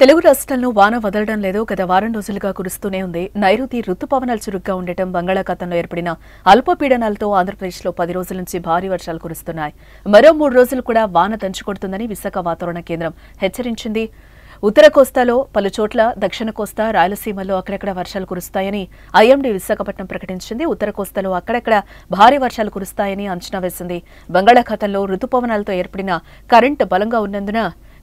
తెలుగు రాష్ట్రంలో వాన వదలడం లేదు. గత వారం రోజులుగా కురుస్తూనే ఉంది. నైరుతి రుతుపవనాలు చురుగ్గా ఉండటం, బంగాళాఖాతంలో ఏర్పడిన అల్పపీడనాలతో ఆంధ్రప్రదేశ్లో 10 రోజుల నుంచి భారీ వర్షాలు కురుస్తున్నాయి. మరో 3 రోజులు కూడా వాన దంచుకొడుతుందని విశాఖ వాతావరణ కేంద్రం హెచ్చరించింది. ఉత్తర కోస్తాలో పలు చోట్ల, దక్షిణ కోస్తా, రాయలసీమలో అక్కడక్కడ వర్షాలు కురుస్తాయని ఐఎండీ విశాఖపట్నం ప్రకటించింది. ఉత్తర కోస్తాలో అక్కడక్కడ భారీ వర్షాలు కురుస్తాయని అంచనా వేసింది. బంగాళాఖాతంలో రుతుపవనాలతో ఏర్పడిన కరెంట్ బలంగా ఉన్నందున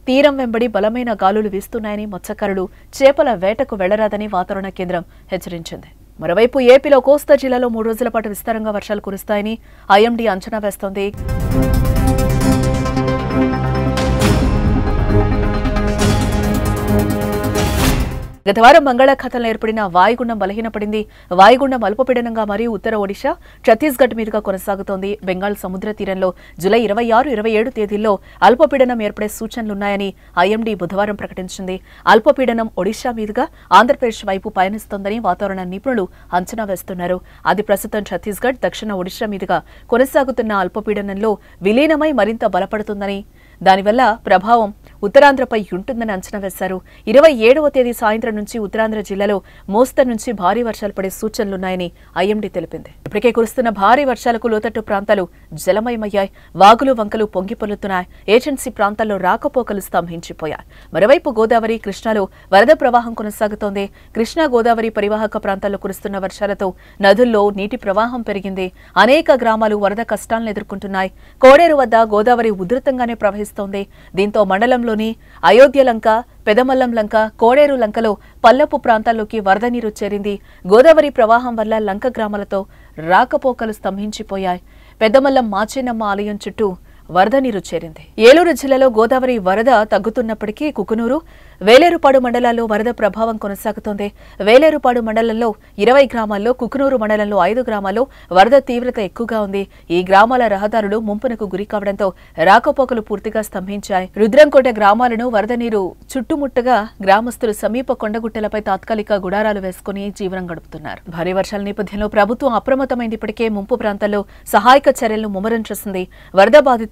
తీరం వెంబడి బలమైన గాలులు వీస్తున్నాయని, మత్స్యకారులు చేపల వేటకు వెళ్లరాదని వాతావరణ కేంద్రం హెచ్చరించింది. మరోవైపు ఏపీలో కోస్తా జిల్లాలో 3 రోజుల పాటు విస్తారంగా వర్షాలు కురుస్తాయని ఐఎండీ అంచనా వేస్తోంది. గత వారం బంగాళాఖాతంలో ఏర్పడిన వాయుగుండం బలహీనపడింది. వాయుగుండం అల్పపీడనంగా మరియు ఉత్తర ఒడిశా, ఛత్తీస్గఢ్ మీదుగా కొనసాగుతోంది. బెంగాల్ సముద్ర తీరంలో జులై 26, 27 తేదీల్లో అల్పపీడనం ఏర్పడే సూచనలున్నాయని ఐఎండీ బుధవారం ప్రకటించింది. అల్పపీడనం ఒడిశా మీదుగా ఆంధ్రప్రదేశ్ వైపు పయనిస్తోందని వాతావరణ నిపుణులు అంచనా వేస్తున్నారు. అది ప్రస్తుతం ఛత్తీస్గఢ్, దక్షిణ ఒడిశా మీదుగా కొనసాగుతున్న అల్పపీడనంలో విలీనమై మరింత బలపడుతుందని, దానివల్ల ప్రభావం ఉత్తరాంధ్రపై ఉంటుందని అంచనా వేశారు. 27వ తేదీ సాయంత్రం నుంచి ఉత్తరాంధ్ర జిల్లాలో మోస్తరు నుంచి భారీ వర్షాలు పడే సూచనలున్నాయని ఐఎండీ తెలిపింది. ఇప్పటికే కురుస్తున్న భారీ వర్షాలకు లోతట్టు ప్రాంతాలు జలమయమయ్యాయి. వాగులు, వంకలు పొంగి పొల్లుతున్నాయి. ఏజెన్సీ ప్రాంతాల్లో రాకపోకలు స్తంభించిపోయాయి. మరోవైపు గోదావరి, కృష్ణాలో వరద ప్రవాహం కొనసాగుతోంది. కృష్ణా, గోదావరి పరివాహక ప్రాంతాల్లో కురుస్తున్న వర్షాలతో నదుల్లో నీటి ప్రవాహం పెరిగింది. అనేక గ్రామాలు వరద కష్టాలను ఎదుర్కొంటున్నాయి. కోడేరు వద్ద గోదావరి ఉధృతంగానే ప్రవహిస్తోంది. దీంతో మండలంలోని అయోధ్యలంక, పెదమల్లం లంక, కోడేరు లంకలో పల్లపు ప్రాంతాల్లోకి వరద నీరు చేరింది. గోదావరి ప్రవాహం వల్ల లంక గ్రామాలతో రాకపోకలు స్తంభించిపోయాయి. పెద్దమల్లం మాచేనమ్మ ఆలయం చుట్టూ వరద నీరు చేరింది. ఏలూరు జిల్లాలో గోదావరి వరద తగ్గుతున్నప్పటికీ కుకునూరు, వేలేరుపాడు మండలాల్లో వరద ప్రభావం కొనసాగుతోంది. వేలేరుపాడు మండలంలో 20 గ్రామాల్లో, కుకునూరు మండలంలో 5 గ్రామాల్లో వరద తీవ్రత ఎక్కువగా ఉంది. ఈ గ్రామాల రహదారులు ముంపునకు గురి కావడంతో రాకపోకలు పూర్తిగా స్తంభించాయి. రుద్రంకోట గ్రామాలను వరద నీరు చుట్టుముట్టగా గ్రామస్తులు సమీప కొండగుట్టలపై తాత్కాలిక గుడారాలు వేసుకుని జీవనం గడుపుతున్నారు. భారీ వర్షాల నేపథ్యంలో ప్రభుత్వం అప్రమత్తమైంది. ఇప్పటికే ముంపు ప్రాంతాల్లో సహాయక చర్యలను ముమ్మరం చేసింది. వరద బాధితులను